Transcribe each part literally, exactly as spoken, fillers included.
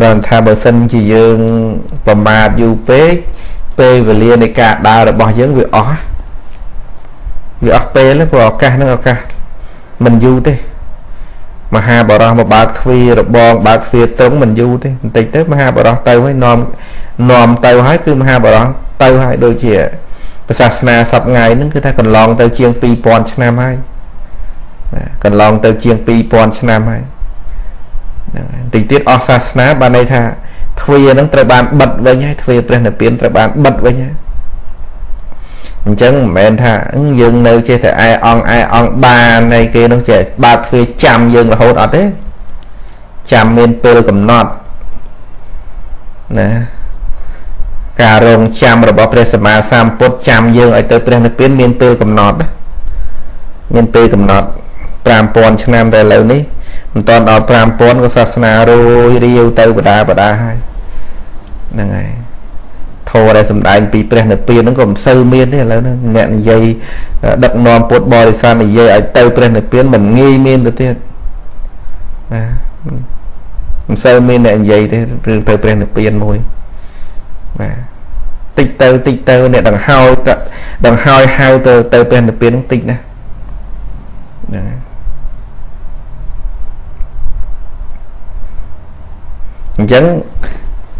còn thà bờ sân chỉ dương và mà dù pê pê và liền này cả đào là bỏ dưỡng việc ó việc ó pê lấy bỏ ca nó ca mình du thế mà ha bỏ ra một bạc phi rồi bỏ bạc phi tốn mình du thế tịch tết mà ha bỏ ra tay với nòm nòm tay hái cứ mà ha bỏ ra tay hai đôi chìa và sạc na sập ngày nó cứ thay còn lòng tay chiêng pi pon nam hai còn lòng tay chiêng pi pon nam hai tình tiết ở sát ná ban đây tha thuê nắng trời ban bật với nhá thuê trời là biến trời ban bật với nhá chẳng mẹ tha ứng dương nơi chơi thể ai on ai on ba này kia nó chơi ba thuê chạm dương là hốt ở thế chạm miền tây cầm nọt nè cà rồng chạm rồi bỏ pre sma sam pot chạm dương ở tới trời là biến miền tây cầm nọt miền tây cầm nọt pram pon chăn nam tại lâu ní toàn đào pram pon của sát na rồi riêu tây bờ đá bờ đá hay là ngày thô đây sầm đại bị bẹn được bia nó còn sâu miên thế là nó nghẹn dây đặt non pot bò thì sao này dây ở tây bẹn được bia mình nghi miên được thế sâu miên này dây thế tây bẹn được bia môi tịch tơ tịch tơ này đằng hao đằng hao hao tơ tây bẹn được bia nó tịch nè chẳng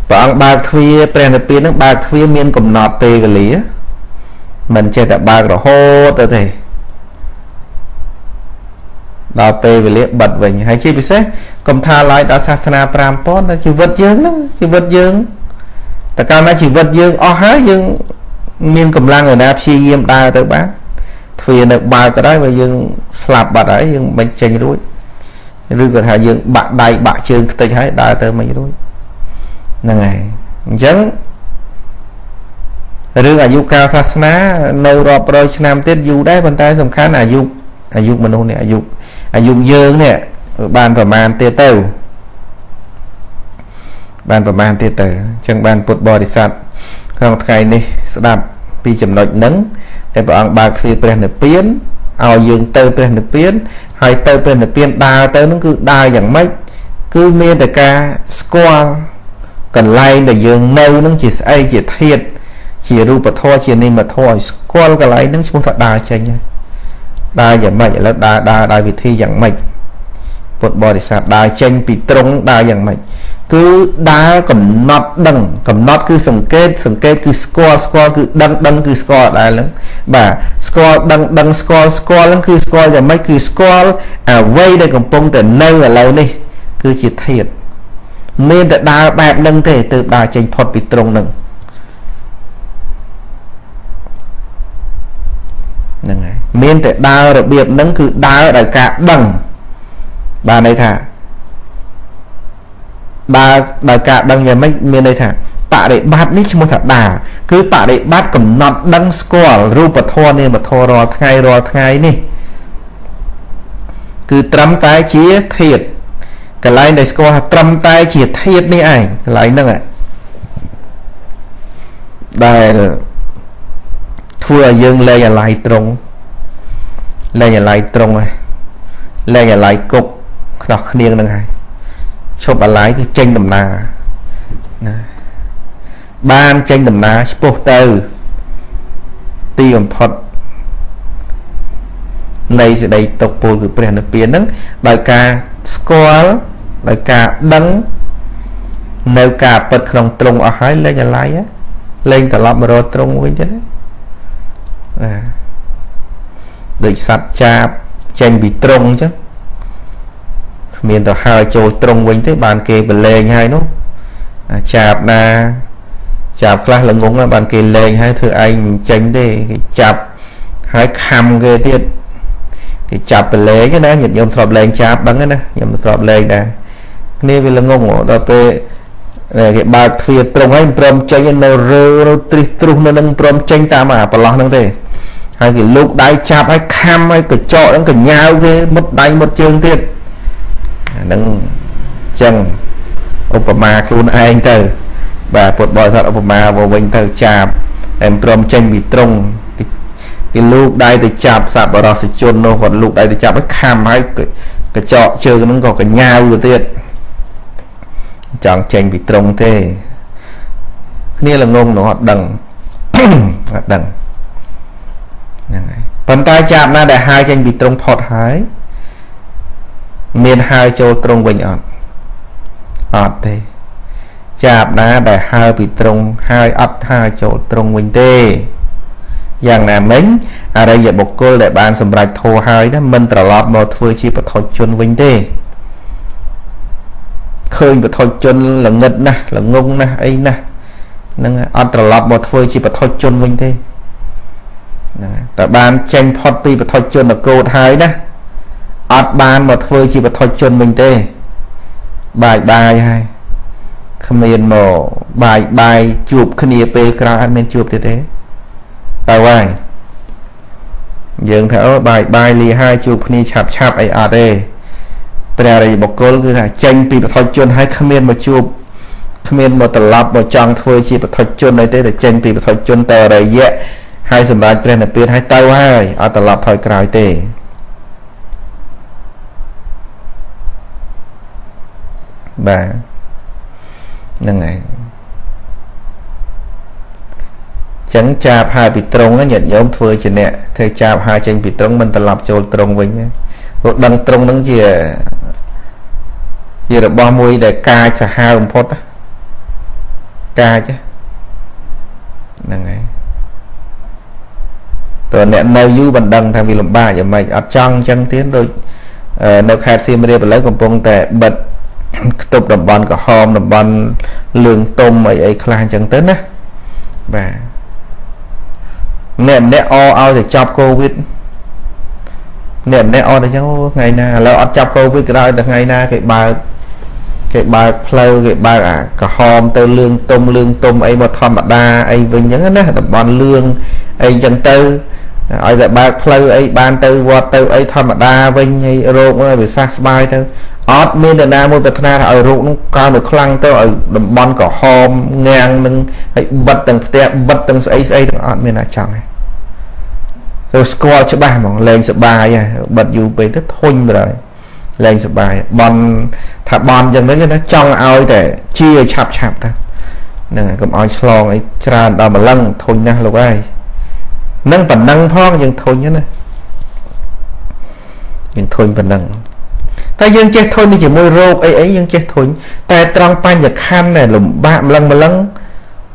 bạn ba thuê prenapin nó ba thuê miên cầm nọt tê cái lý mình chơi tại ba rồi hô tới thề đào tê về liệt bật vậy hay chi bị xét cầm tha lại đã sát na pram pot nó chỉ vật dương đó chỉ vật dương tại cao nó chỉ vật dương o há dương miên cầm lang ở nạp chi yếm ta tới bán thuê được ba cái đấy và dương slap bật đấy dương bệnh chênh đuối rư có thể dương bạn đầy bạn chương tình hãy đá tới mấy đuôi là ngày chẳng rư là dù cao sát ná nâu rộp rồi nam tiết dù đấy bàn tay dòng khá là dục là dục mình hôn nè dục là dục dương nè bàn và màn tiết tàu bàn và màn tiết tàu chẳng bàn bột bò đi sạch không ngày này sẽ đạp vì chấm nọt nắng để bọn bạc thì bèn được biến ao dương tơ bèn được biến hay tơ bèn được biến đa tơ nó cứ đa dạng mấy cứ miên từ ca score cần lai để dương nâu nó chỉ ai chỉ thiệt chỉ ru bật thoi chỉ nên bật thoi score cái lai nó không thật đa chênh đa dạng mấy là đa đa đa vị thi dạng mấy bột bò để sạt đa chênh bị trống đa dạng mấy cứ đa cầm nót đằng cầm nót cứ sừng kết sừng kết cứ score score cứ đăng đăng cứ score đa lắm bà score đăng đăng score score lắm cứ score giờ mấy cứ score à quay đây còn bông từ nâu là lâu đi cứ chỉ thiệt nên đã đa bạc nâng thể từ đa chênh phật bị trông nâng nên tại đa đặc biệt nâng cứ đa đại cả đằng bà này thả bà đại cả đằng nhà mấy miền đây thả tạ để bát nít một thả đà cứ tạ để bát cầm nọt đăng score ru bật thò nè bật thò rò thay rò thay nè cứ trâm tay chia thiệt cái lại này score trâm tay chia thiệt nè ai cái lại nâng ạ đây thua dương lên là lại trống lên là lại trống này lên là lại cục nó niêng nâng ai cho bà lái cái tranh đầm nà ban tranh đầm nà supporter tiệm phật này sẽ đầy tộc bồ của bèn được biến nắng đại ca score đại ca đắng nêu cả bật lòng trông ở hai lên nhà lái á lên cả lọt rồi trông với chứ đấy được sạch cha tranh bị trông chứ miền tàu hai chỗ trong quanh tới bàn kề bật lên hai nó chạp na chạp class là ngúng là bàn kề lên hai thưa anh tránh để chạp hai khăm ghê tiệt cái chạp bật lên cái đó nhiệt nhôm thọp lên chạp bằng cái đó nhôm thọp lên này nên vì là ngông ở đó về cái bạc phía trong ấy trong tránh nó rơ nó tri trung nó đang trong tránh ta mà bỏ lỏng năng thế hai cái lúc đáy chạp hai khăm hai cái chỗ đang cái nhau ghê một đáy một chương tiệt nâng chân Obama luôn anh từ và một bò sát Obama vào bên thờ chạp em trông tranh bị trông cái lúc đây thì chạp sạp vào đó sẽ chôn nó còn lúc đây thì chạp nó khám hay cái trọ chơi nó còn cái nhau rồi tiệt chẳng chênh bị trông thế nghĩa là ngôn nó đằng đằng bàn tay chạm na để hai chênh bị trông phọt hái miền hai châu trông bình ọt ọt thế chạm na để hai bị trông hai ọt hai châu trông bình tê dạng là mình ở đây dạy bọc cô để bàn xâm rạch thô hai đó mình trở lọt một vừa chi bật thọt chôn bình tê khơi bật thọt chôn là ngật nè là ngông nè ấy nè nâng ọt trở lọt một vừa chi bật thọt chôn bình tê tại bàn chanh thoát đi và thoát chân là cô thái đó ọt bàn mà thôi chỉ và thoát chân mình tê bài bài hay không nên mổ bài bài chụp khăn nia pê ra ăn nên chụp thế thế tại vậy dường thở bài bài lì hai chụp khăn nia chạp chạp ấy à đây bây giờ đây bọc cô cứ là chanh bị và thoát chân hay không nên mà chụp không nên mà tận lọc mà chọn thôi chỉ và thoát chân này thế là chanh bị và thoát chân tờ đầy dễ hai sầm bạc trên là tiền hai tàu hai ở tập thời cài tê bà nâng này chẳng chạp hai bị trông nó nhận nhóm phơi trên nè thời chạp hai chân bị trông mình tập lập cho trông mình một đằng trông nó gì gì là ba mươi để cài sẽ hai ông phốt cài chứ nâng này rồi nè nêu dư bằng đăng thay vì làm ba giờ mày ở trong chân tiến rồi nêu khai xì mê lấy còn bông tệ bật tục đầm bàn cả hôm đầm bàn lường tôm mày ấy khai chân tấn á và nè nè o ao thì chọc Covid nè nè o để cháu ngày nào lâu ở chọc Covid cái đó được ngày nào cái bà cái bà pleo cái bà à cả hôm tao lương tôm lương tôm ấy mà thầm đa ấy với những cái đầm bàn lương ấy chân tư ở tại ba pleu ấy ban tư vọt tư ấy thầm đa vinh hay ruộng ấy bị sát bay thôi ót miền tây nam môi tây nam ở ruộng cao được khăng tới ở đầm bòn cỏ hòm ngang nâng bật từng tẹt bật từng ấy ấy từng ót miền là chẳng này rồi score cho ba mỏng lên số ba vậy bật dù về rất hung rồi lên số ba bòn thà bòn chẳng nói cho nó trong ao để chia chạp chạp ta nè cầm oi slong ấy tràn đầm lăng thôi nha lúc ấy năng phần năng phong nhưng thôi nhé này nhưng thôi phần năng ta dân chết thôi thì chỉ môi rô ấy ấy dân chết thôi ta trong pan giật khăn này lùm bạm lần mà lần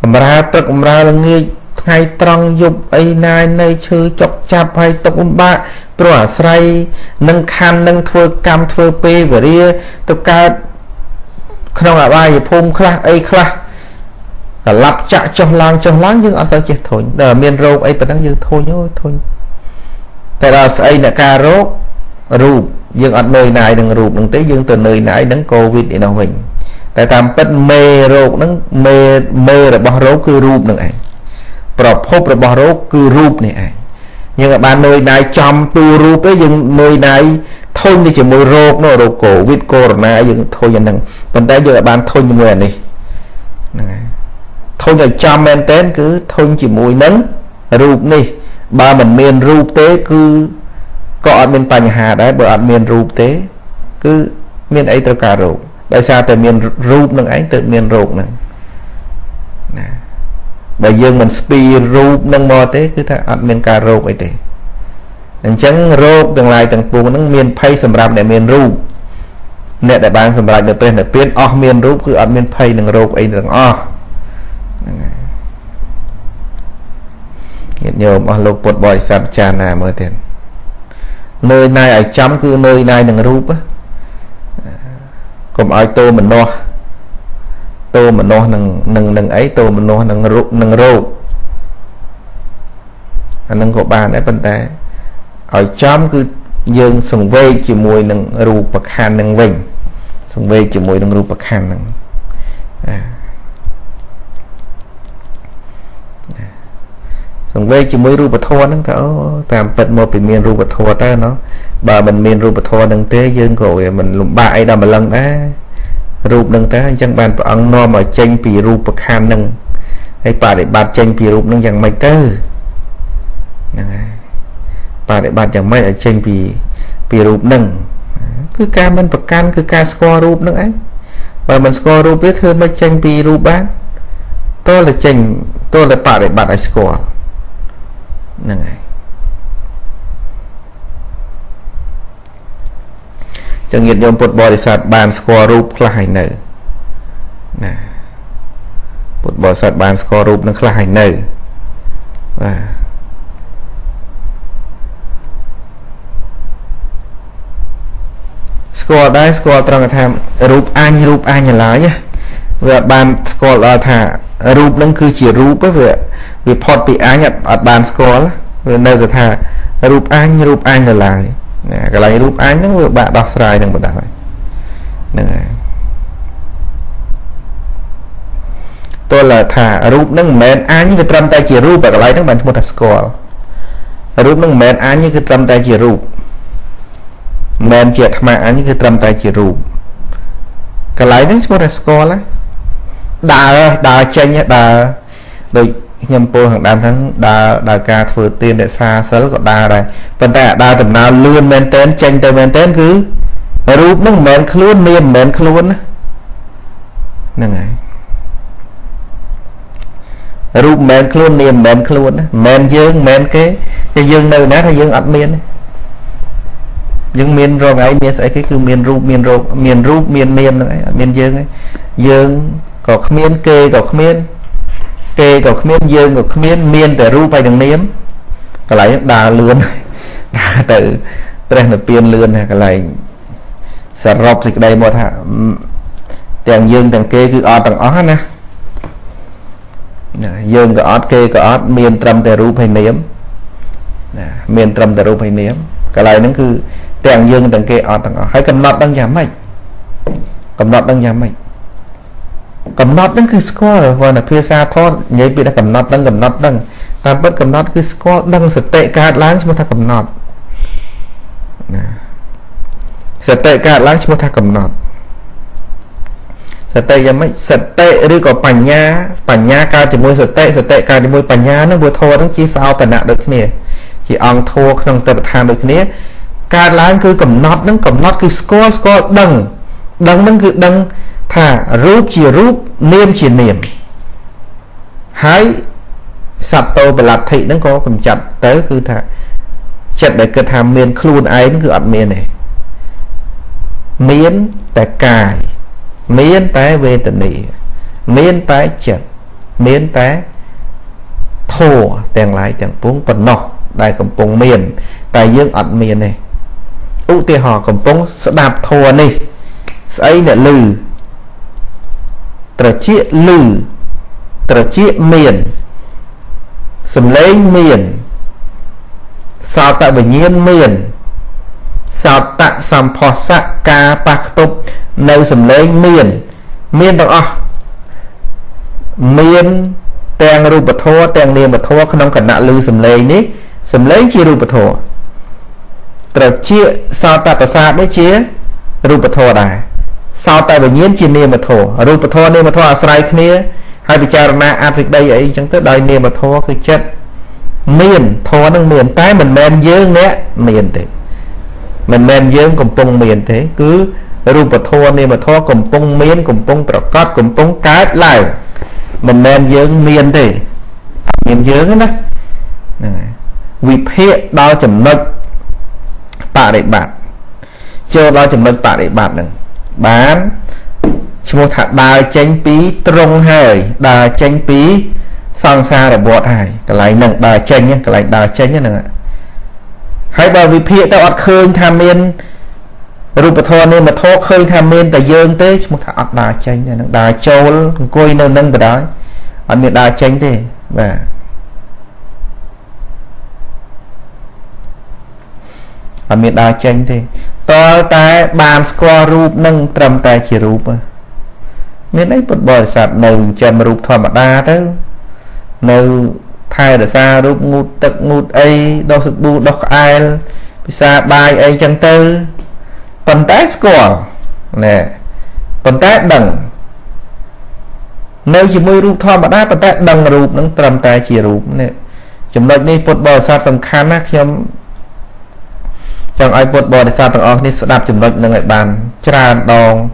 mà ra tất mà ra là người hay trong dục ấy nay nay chứ chọc chạp hay tộc ông bạ rồi xoay nâng khăn nâng thua cam thua pê và đi tất cả không là bài thì phôm khá ấy khá cả lặp chạ trong làng trong láng nhưng ở sao chết thôi ở miền râu ấy vẫn đang như thôi nhớ thôi tại là xây là cà rốt rụp nhưng ở nơi này đừng rụp đừng tới dương từ nơi nãy đấng Covid để nào mình tại tam bất mê rốt đấng mê mê là bỏ rốt cứ rụp đừng ảnh bỏ phốp là bỏ rốt cứ rụp này ảnh nhưng ở bàn nơi này trong tu rụp ấy nhưng nơi này thôi thì chỉ môi rốt nó rụp cổ vít cô rồi này nhưng thôi nhận đừng còn tới giờ bạn thôi như người này thôi là trăm em tên cứ thôi chỉ mùi nắng rụp đi ba mình miền rụp tế cứ có bên tòa nhà hà đấy bởi miền rụp tế cứ miền ấy tao cả rụp tại sao từ miền rụp nâng ấy từ miền rụp nâng bởi dương mình speed rụp nâng mò tế cứ thật miền cả rụp ấy tế chẳng chẳng rụp tương lai tầng buồn nâng miền pay xâm rạp để miền rụp nè đại bang xâm rạp được tên là biến off miền rụp cứ miền pay nâng rụp ấy nâng off hiện nhiều mà lục bột bòi sạp tràn là mơ tiền nơi này ở chấm cứ nơi này đừng rúp á cũng ai tô mình no tô mình no nâng nâng nâng ấy tô mình no nâng rụp nâng rô nâng của bạn đấy bên tay ở chấm cứ dương sừng vê chỉ mùi nâng rụp bạc hàn nâng vinh sừng vê chỉ mùi nâng rụp bạc hàn nâng về chỉ mới rùa thua nâng thảo tạm bật một bị miền rùa thua ta nó bà mình miền rùa thua nâng tế dương rồi mình lùm bại đầm lần á rùp nâng ta chẳng bàn và ăn no mà chanh pì rùa khan nâng hay bà để bạt chanh pì rùp nâng chẳng mày tư bà để bạt chẳng mày ở chanh pì pì rùp nâng cứ ca mình bậc can cứ ca score rùp nâng ấy và mình score rút biết hơn mấy tranh pi rút bát tôi là trình tôi là bà để bạn ai score này chẳng nhiệt nhóm bột bò để sạt bàn score rút là hành nữ nè bột bò sạt bàn score rút nó là hành nữ và score đây score trong tham rút anh rút anh là lái nhé và bàn score là thả rút nâng cư chỉ rút với việc report bị anh ở bàn score về nơi giờ thả rút anh rút anh là lái nè cái này rút anh nó vừa bạn đọc sai đừng một đảo nè tôi là thả rút nâng mến anh cái trăm tay chỉ rút và cái này nó bạn một đặt score rút nâng mến anh như cái trăm tay chỉ rút mềm chìa thả mạng những cái trầm tay chìa rụp cái lấy đến một là score lắm đà đà chênh đà được nhầm bố hàng đám tháng đà đà ca thừa tiên để xa sớm còn đà này phần tại đà tầm nào luôn mến tên chênh tên mến tên cứ rụp nó mến luôn mềm mến luôn nè này rụp mến luôn mềm mến luôn mến dương mến cái thì dương nơi nát hay dương ắt miên nhưng miền rồi ấy miền ấy cái cứ miền rụp miền rộp miền rụp miền miền đấy miền dương ấy dương có miền kê có miền kê có miền dương có miền miền để rụp phải đừng nếm cái này đà lươn đà tự trang là tiền lươn này cái này sạt rọc dịch đây một hả tiền dương tiền kê cứ ọt tầng ót nè dương có ót kê có ót miền trầm để rụp phải nếm miền trầm để rụp phải nếm cái này nó cứ tàng dương tàng kia ở tàng ở hãy cầm nọt đang giảm mạnh cầm nọt đang giảm mạnh cầm nọt đang cứ score và là phía xa thon nhảy bị đã cầm nọt đang cầm nọt đang ta bất cầm nọt cứ score đang sệt tệ cả láng chúng ta cầm nọt sệt tệ cả láng chúng ta cầm nọt sệt tệ giảm mạnh sệt tệ đi có bẩn nhá bẩn nhá cao chỉ môi sệt tệ sệt tệ cao thì môi bẩn nhá nó vừa thô nó chỉ sao bẩn nặng được nè chỉ ăn thô trong sệt than được nè cả láng cứ cầm nốt nó cầm nốt cứ score score đằng đằng nó cứ đằng thả rúp chỉ rúp niêm chỉ niêm hái sập tô và lạt thị nó có cầm chặt tới cứ thả chặt để cứ thả miền khuôn ấy nó cứ ẩn miền này miền tại cài miền tại về tận này miền tại chặt miền tại thô tiền lại tiền buông bẩn nọ đại cầm buông miền tại dương ẩn miền này ưu tiên họ cầm bóng đạp thua này ấy là lừ trở chia lừ trở chia miền xâm lấy miền sao tại bởi nhiên miền sao tại xăm phó sạc ca bạc tục nơi xâm lấy miền miền đó à miền tèng rụp thua tèng niềm thua không nóng cả nạ lư xâm lấy ní xâm lấy chi rụp thua trở chia sao ta ta xa đấy chia rụp thô này sao ta bởi nhiên chia niềm mà thô rụp thô niềm mà thô sài kia hai bị chào mà áp dịch đây ấy chẳng tới đời niềm mà thô cái chất miền thô nâng miền tái mình men dương nhé miền thế mình men dương cùng bông miền thế cứ rụp thô niềm mà thô cùng bông miền cùng bông bọc cót cùng bông cái lại mình men dương miền thế miền dương đó vì thế đo chấm mật bà để bạn cho đó chấm mật bà để bạn đừng bán chúng ta đa chanh phí trong hơi đa chanh phí sang xa là bọt hài cái này nặng đa chanh nhé cái này đa chanh nhé nè hãy bảo vì thế ta ọt khơi tham miên rụp thô nên mà thô khơi tham miên tại dương tới chúng ta ọt đa chanh nhé đa châu côi nâng nâng vào đó ọt miệng đa chanh thế và và miền đa chênh thì to ta bàn score rụp nâng trầm ta chỉ rụp miền ấy bật bòi sạt nâu chầm rụp thỏa mặt đa đó nâu thay để xa rụp ngụt tật ngụt ấy đọc sụp bụt đọc ai xa bài ấy chẳng tư phần tái score nè phần tái đẳng nâu chỉ môi rụp thỏa mặt đa phần tái đẳng rụp nâng trầm ta chỉ rụp nè chấm lệch đi bật bòi sạt sầm khán á chấm chẳng ai bột bò để sao tầng ốc này sẽ đạp chùm lệch nâng lại bàn tràn đòn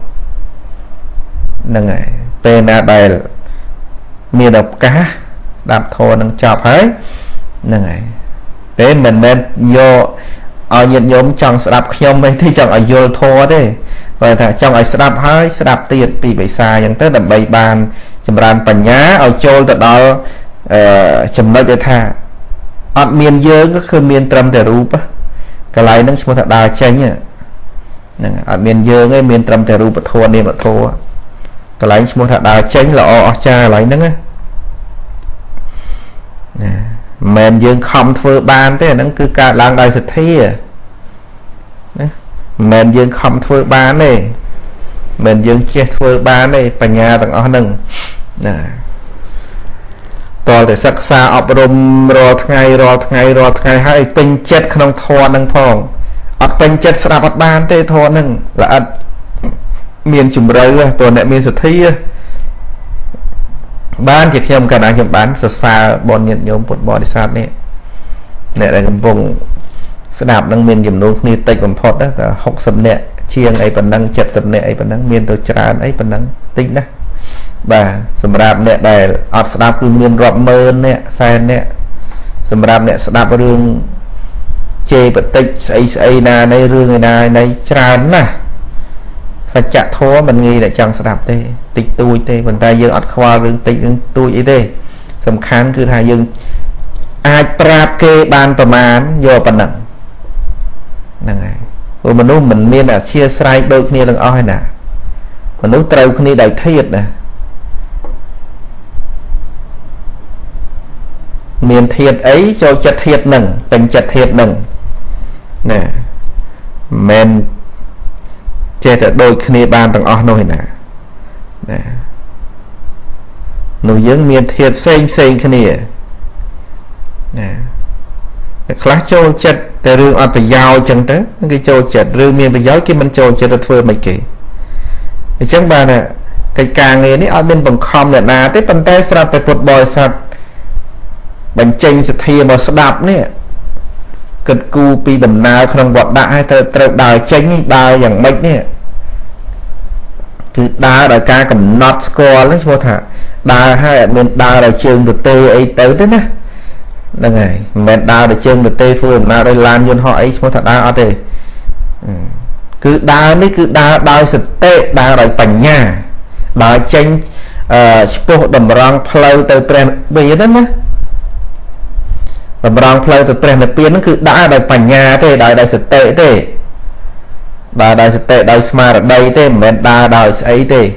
nâng này pena đài miền độc cá đạp thô nâng chọc ấy nâng này thế mình nên vô ở nhiệt nhóm chọn đạp khiom ấy thì chọn ở vô thô đấy và thằng chọn ở đạp hơi đạp tiệt bị bị xa nhưng tới đầm bay bàn chầm ran bẩn nhá ở trôi từ đó chầm nói cho thà ở miền dưới các khu miền trầm để rúp cái này nâng chúng ta đào chén nhỉ ở miền dương ấy miền trầm thể rùa thua nên thua cái lái mua thật đào chén là cha lấy nắng mềm dương không thưa ban thế nắng cứ cả lang đời thực thi mềm dương không thưa ban này mềm dương chia thưa ban này bà nhà tặng ở nâng toàn để sắc xa ọp rôm rồi ngày rồi ngày rồi ngày hai pin chết không thua nâng phong ở bên chất sạp bắt bàn tê thô nâng là ẩn miền chùm rơi tuần đại miền sửa thi ban chỉ khiêm cả đang hiểm bán sửa xa bọn nhận nhóm một bò đi sát nè để là vùng sửa đạp nâng miền điểm nông như tịch còn phọt đó là học sầm nẹ chiêng ấy còn năng chật sầm nẹ ấy còn năng miền tôi tràn ấy còn năng tính đó và sầm đạp nẹ đài ở sửa đạp cứ miền rộm mơ nẹ sai nẹ sầm đạp nẹ sửa đạp rương chê bật tích xây xây na đây rương người này này tràn nè phải chặt thô mình nghĩ là chẳng sạp tê tịch tôi tê còn ta dương ọt khoa rương tịch tôi ấy tê sầm khán cứ thà dương ai prap kê ban tầm án vô bằng nặng nặng này rồi mình nói mình nên là chia sai đôi kia đằng oi nè mình nói trâu kia đầy thiệt nè miền thiệt ấy cho chặt thiệt nặng tình chặt thiệt nặng nè men che thật đôi khi ban tầng ở nồi nè nè nồi dưỡng miền thiệt xây xây khi nè nè khá châu chặt từ rương ở phải giàu chẳng tới cái châu chặt rương miền phải giàu cái mình châu chặt thật vừa mấy kỹ thì chẳng bà nè cái càng nghề này ở bên bằng khom là nà tới bàn tay sạp phải bột bòi sạch bánh chanh sẽ thi mà sẽ đạp nè cực cu pi đầm nào không gọt đại hay thật đào chanh đào dàng mạch nè thì đào đại ca cầm not score lấy vô thả đào hay mình đào đại trường được tê ấy tới đấy nè là ngày mình đào đại trường được tê phương nào đây làm nhân họ ấy vô thả đào tê cứ đào đấy cứ đào đào sẽ tê đào đại tành nhà đào chanh sport đầm răng play tới trend bây đấy nè và bằng play từ trend là biến nó cứ đã đại bản nhà thế đại đại sệt tệ thế và đại sệt tệ đại smart ở đây thế mình đa đại ấy thế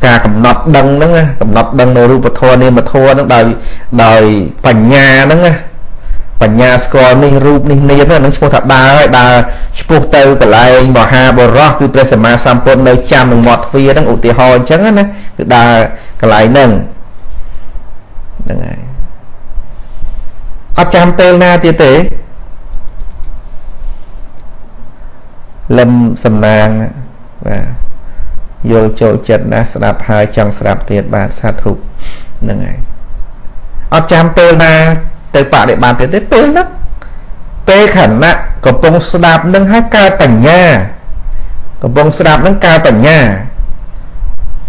cả cầm nọt đằng nữa nghe cầm nọt đằng này rùa thua nên mà thua nó đại đại bản nhà nữa nghe bản nhà score nên rùa nên nên nó nó sport đa đa sport tây cả lại bỏ ha bỏ rock cứ present mà sample nơi chạm được một phía đang ủ tì ho chẳng á cứ đa cả lại nâng chăm tên na tiết tế lâm sầm nàng và vô chỗ chật đã sạp hai chẳng sạp tiết bạn sát thục nâng này ớt chăm tên na tới bạ để bàn tiết tế tên lắm tê khẩn nặng có bông sạp nâng hát ca tảnh nha có bông sạp nâng ca tảnh nha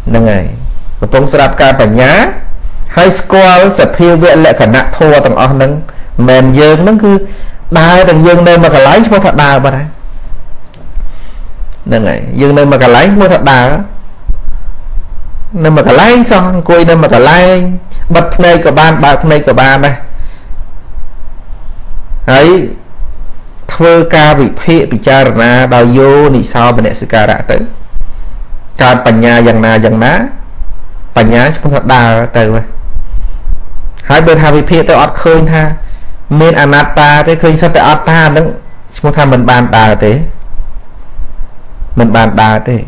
nâng này có bông sạp ca tảnh nhá hai score sẽ phiêu viện lại khẩn nặng thua tầng ớt nâng mềm dương nó cứ đai thằng dương nên mà cả lấy mua thật đào vào đây nên này dương nên mà cả lấy mua thật đào nên mà cả lấy xong cùi nên mà cả lấy bật này của ban bật này của ban này ấy thưa ca bị phê bị cha ra đào vô thì sao bên này sẽ cả đã tới cả bằng nhà dần nà dần ná bằng nhà chúng thật đào từ hai bên hai bị phê tới ọt khơi tha mình anata thế khơi sát tại ta nâng một thằng mình bàn đà thế mình bàn đà thế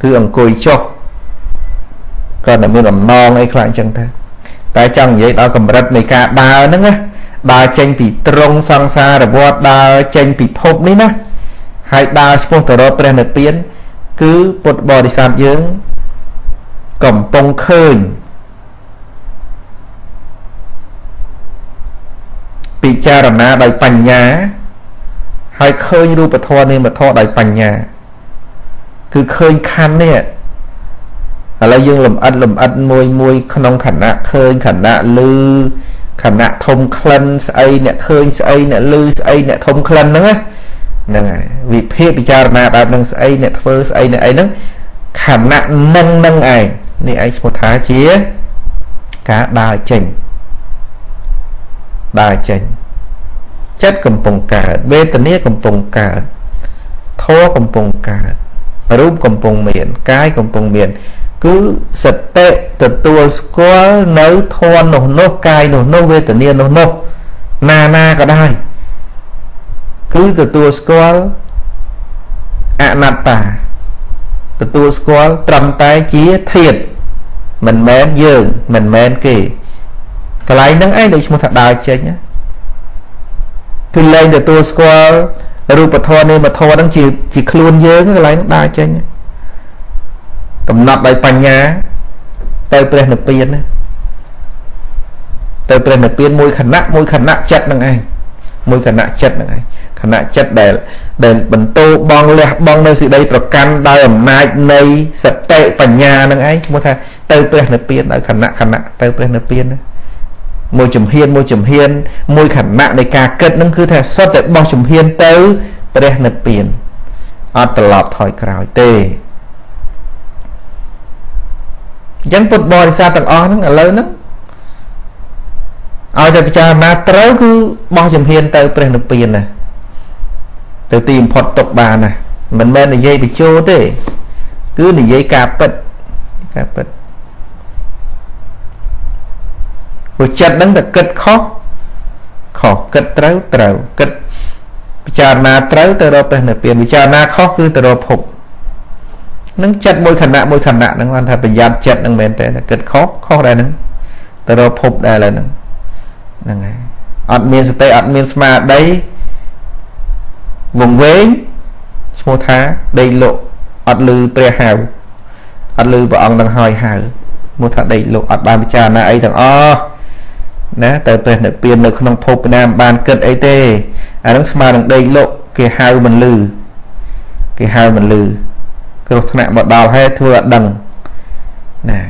cứ ẩn cùi cho còn là mình làm non ấy lại chẳng thế tại trong vậy đó cầm rất này cả đà nữa á đà tranh thì trong sang xa là vô đà tranh thì thộp đấy nè hai đà một tờ rốt lên được biến cứ một bò đi sát dưỡng cầm bông khơi bị cha làm na đại bành nhà hay khơi như đuôi thò nên mà thò đại bành nhà cứ khơi khăn nè Là dương lầm ất lầm ất môi môi không khả nạ khơi khả nạ lư khả nạ thông khăn xây nạ khơi xây nạ lư xây nạ thông khăn nữa vì phía bị chào nạ đạp nâng xây nạ thơ xây nạ ấy nâng khả nạ nâng nâng ấy nị ấy một tháng chế cá đà chỉnh đà chỉnh chất cầm bồng cả bê tấn nế cầm bồng cả thô cầm bồng cả rúp cầm bồng miền cái cầm bồng miền cứ sạch tệ từ tua có nấu thô nổ nô cay nổ nô về tự nhiên nổ nô na na cả đai cứ từ tua có ạ nạt tả từ tua có trầm tay chia thiệt mình mến dương mình mến kì cái này nắng ai được một thật đài chơi nhá cứ lên từ tua có rúp thô nên mà thô đang chỉ chỉ luôn dơ cái này nó đài chơi nhá cầm nắp lại bằng nhà tới bên là biến tới bên là biến môi khả nặng môi khả nặng chất năng anh môi khả nặng chất năng anh khả nặng chất để để bẩn tô bong lẹp bong nơi sự đây và can đai ẩm nai nơi sạch tệ bằng nhà năng ấy mua thay tới bên là biến ở khả nặng khả nặng tới bên là biến môi chùm hiên môi chùm hiên môi khả nặng để cà kết nó cứ thể xuất để bong chùm hiên tới bên là biến ở tờ lọp thỏi cào tê dân bột bò thì sao tầng o nó lớn lắm ai để cho mà trâu cứ bao chùm hiên tới bên được tiền này từ tìm phật tộc bà này mình bên là dây bị chô thế cứ để dây cà bật cà bật một chân đứng là cất khó khó cất trâu trâu cất cho mà trâu tới đó bên được tiền cho mà khó cứ từ đó phục nâng chặt môi khẩn nạ môi khẩn nạ nâng hoàn thành phải giam chặt nâng mềm thế là cực khó khó đây nâng từ đó phục đây là nâng nâng này admin stay admin smart đấy vùng vén mô thá đầy lộ ọt lư tre hào ọt lư và ông đang hỏi hào mô thá đầy lộ ọt ban trà na ấy thằng o nè từ từ để tiền được không phục nam ban cận ấy tê à nâng smart nâng đầy lộ kì hào mình lư kì hào mình lư cơ thể một đào hay thưa đằng nè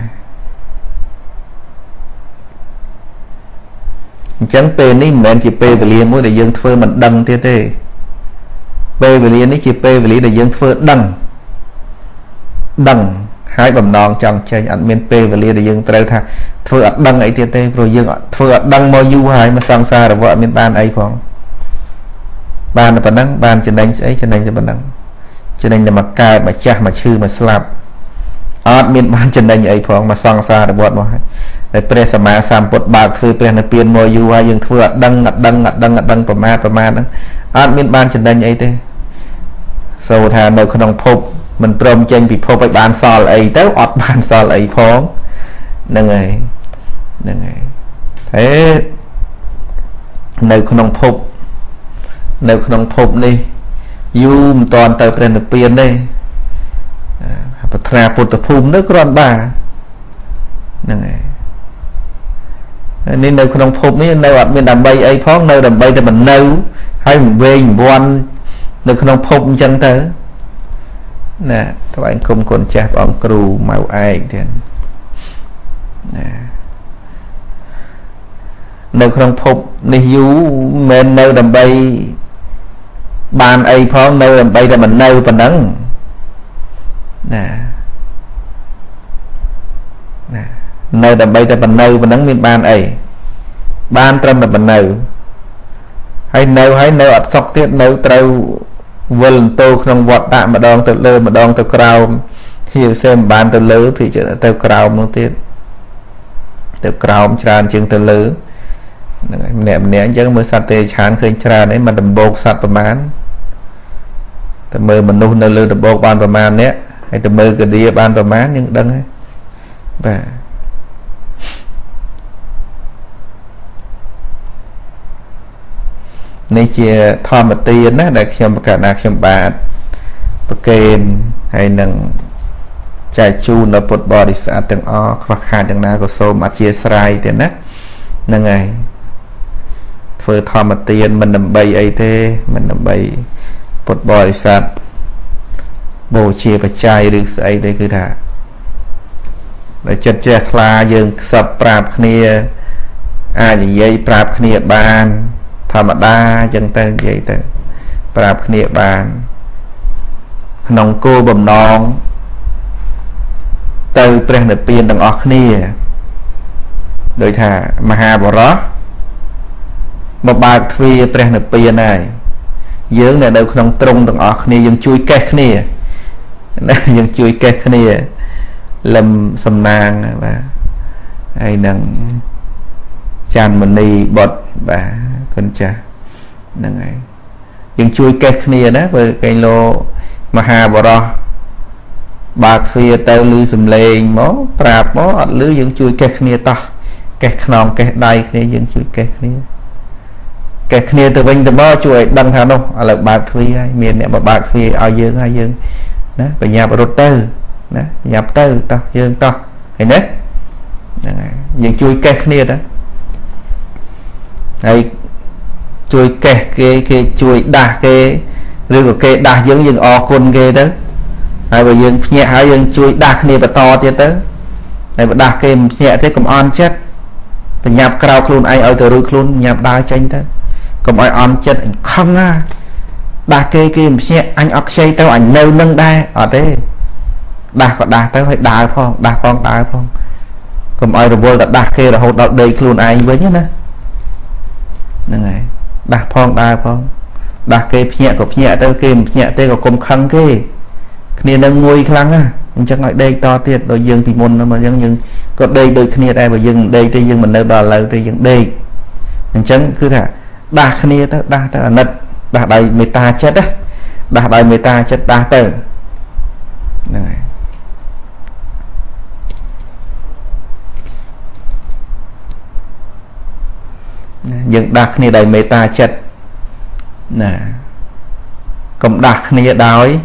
chẳng pê ní mẹ chỉ pê về liền mỗi đại dương phơi mình đằng thế thế pê về liền ní chỉ pê về liền đại dương phơi đằng đằng hai bầm non chẳng chơi ăn miên pê về liền đại dương tây thà phơi đằng ấy thế thế rồi dương phơi đằng mau du hai mà sang xa là vợ miên ban ấy phong ban là bản năng ban trên đánh ấy trên đánh là bản năng cho nên là mặt cài mà cha mà chư mà slap ớt miên ban chân đây ấy phong mà sang xa được bọn mọi để pre sa ma sam bột bạc thư pre là tiền môi du ai dừng thưa đăng ngặt đăng ngặt đăng ngặt đăng của ma của ma đó ớt miên ban chân đây ấy thế sau thà đầu khăn đồng phục mình prom trên bị phô bạch bàn xò ấy tới ọt bàn xò ấy phong nâng ấy nâng ấy thế đầu khăn đồng phục đầu khăn đồng phục đi dù toàn tờ bên được tiền đây và thà bột tập phùm nước còn bà nên nơi không phục nên nơi bạn mình làm bay ấy phóng nơi làm bay thì mình nấu hay mình về mình buôn nơi không phục chân tới nè các bạn cùng con chạp ông cừu màu ai thì nơi không phục nên dù mình nơi làm bay ban ấy phong nơi làm bay là mình nâu và nắng nè nơi làm bay là mình nâu và nắng miền ban ấy ban trăm là mình nâu hay nâu hay nâu ọt sọc tiết nâu trâu vườn tô không vọt tạm mà đong tự lơ mà đong tự cao hiểu xem ban tự lỡ thì chứ tự cao nó tiết tự cao tràn chừng tự lỡ nè nè chẳng mới sát tê chán khơi tràn đấy mà đầm bột sát và mán từ mơ mình nôn nơi lưu đầm bột ban và man nhé hay từ mơ cái đĩa ban và mán nhưng đăng ấy và này chia thoa mặt tiền á để xem cả nạc xem bạn bất kềm hay nâng chạy chu nó bột bò đi xa từng o hoặc hai từng nào có số mà chia sài tiền á nâng này phơi thò mặt tiền mình làm bay ấy thế mình làm bay bột bò sạch bồ chia và chai được ấy đấy cứ thả để chết chết là dương sập rạp khnia ai thì dây rạp khnia bàn tham đa chân tên dây tên rạp khnia bàn nông cô bầm non từ trên được biên đằng ọc khnia đời thả mà hà bỏ rớt một bài thuê trên được biên này dưỡng này đều không trung đằng ọc khnia dương chui kết khnia dương chui kết khnia lâm xâm nang và hay nâng chan mình đi bột và con cha nâng ấy nhưng chui kết khnia đó với cái lô mà hà bỏ đó bạc phía tao lưu xâm lên mó prạp mó ọt lưu dương chui kết khnia to kết nòng kết đai khnia dương chui kết khnia kết khnia từ bên từ bó chuối đăng thả đâu ở là bạc phía miền này mà bạc phía ao dương ai dương đó và nhà bà rốt tư đó, nhập tư to dương to hình đấy những chui kẹt kia đó đây chui kẹt cái cái chui đà cái riêng của cái đà dương dương o côn ghê đó hai bởi dương nhẹ hai dương chui đà kia và to tiết đó này và đà kèm nhẹ thế cũng on chết và nhập cao luôn ai ở từ rút luôn nhập đá tranh thế cũng ai on chết anh không à đà kê kìm nhẹ anh ọc xây tao ảnh nêu nâng đai ở đây đá có đá tới phải đá phong đá phong đá phong còn ai được vô là đá kia là hột đọc đầy luôn ai với nhá nè này đá phong đá phong đá kia nhẹ của nhẹ tới kia nhẹ tới có cùng khăn kia kia đang ngồi khăn á nhưng chắc ngồi đây to tiệt rồi dương thì môn mà dân nhưng có đây đôi kia đây và dừng đây thì dừng mình nơi đò lâu thì dừng đây nhưng chẳng cứ thả đá kia ta đá ta nật đá đầy người ta chết á đá đầy người ta chết đá tử này dương đặc này đầy mê ta chất nè cũng đặc này đói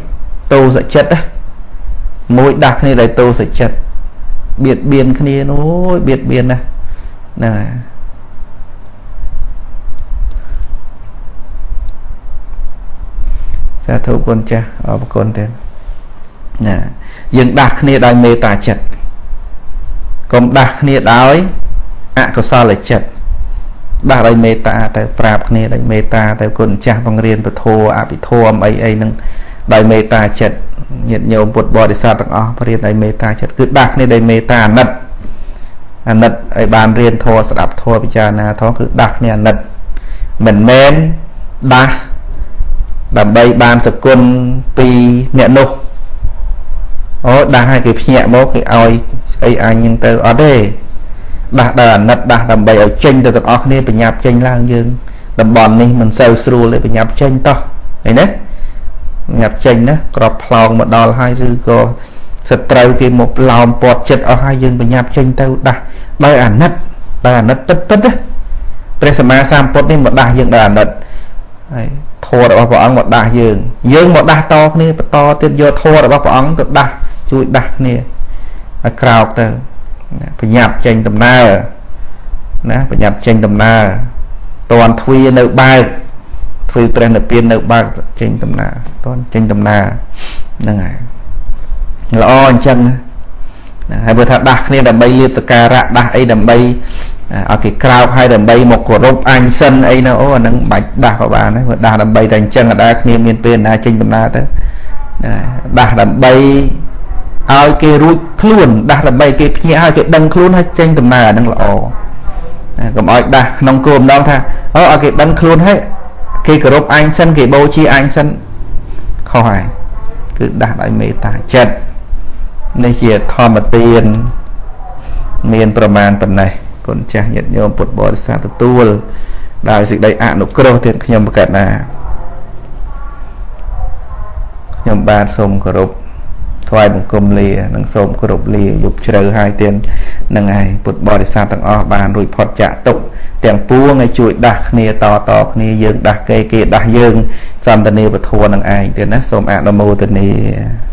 tô sẽ chất á mỗi đặc này đầy tô sẽ chất biệt biên kia nó biệt biên nè nè xa thú con cha ở con tên nè dương đặc này đầy mê ta chất cũng đặc này đói ạ có sao lại chất bà đây mê ta tới prap này đây mê ta tới con cha bằng riêng và thô ạ bị thô mấy ấy nâng đây mê ta chật nhiệt nhiều bột bò để sao tặng ó riêng đây mê ta chật cứ đạc này đây mê ta nật à nật ấy bàn riêng thô sẽ đạp thô bây giờ là thó cứ đạc này nật mình men đá đầm bay bàn sập quân pi nhẹ nô ó đang hai cái nhẹ mốt cái oi ấy anh nhưng tớ ở đây đá đà nật đá đầm bầy ở trên từ từ óc này bị nhạt trên lang dương đầm bòn này mình sâu sưu lại bị nhạt trên to này đấy nhạt trên đó cọp lòng mà đòn hai rư co sệt trâu thì một lòng bọt chết ở hai dương bị nhạt trên tao đá đá à nật đá à nật tất tất đấy presma sam pot này một đá dương đá nật thua đã bao ăn một đá dương dương một đá to này to tiền vô thua đã bao ăn được đá chui đá này crowd từ phải nhập trên tầm na nè phải nhập trên tầm na toàn thuê nợ ba thuê trên nợ tiền nợ ba trên tầm na toàn trên tầm na nè là o chân hai bữa thằng đặc này đầm bay liệt cà rạ đặc ấy đầm bay ở cái crowd hay đầm bay một của rộp anh sân ấy nó ở nắng bạch đặc của bà đấy đặc đầm bay thành chân là đặc niêm miền tiền là trên tầm na tới đặc đầm bay ai kia rút luôn đặt là bay kịp nhẹ hai cái đăng luôn hết tranh tầm này đang lộ còn mọi đặt nông cơm đó tha ở cái đăng luôn hết khi cửa anh sân thì bố chi anh sân khỏi cứ đặt lại mê tả trận nên chỉ thò mà tiền miền Praman tuần này còn chả nhận nhôm bột bò xa từ tuol đại dịch đây ạ nó cơ tiền nhầm một cạnh là nhầm ba sông cửa rộp thoại một cơm lìa nâng xôm có độc lìa dục trời hai tiền nâng ai bột bò để xa tặng o bàn rồi phọt trả tục tiền pua ngay chuỗi đặc nia to to nia dương đặc cây kia đặc dương xăm tên nia và thua nâng ai tiền nát xôm ạ nó mô tên nia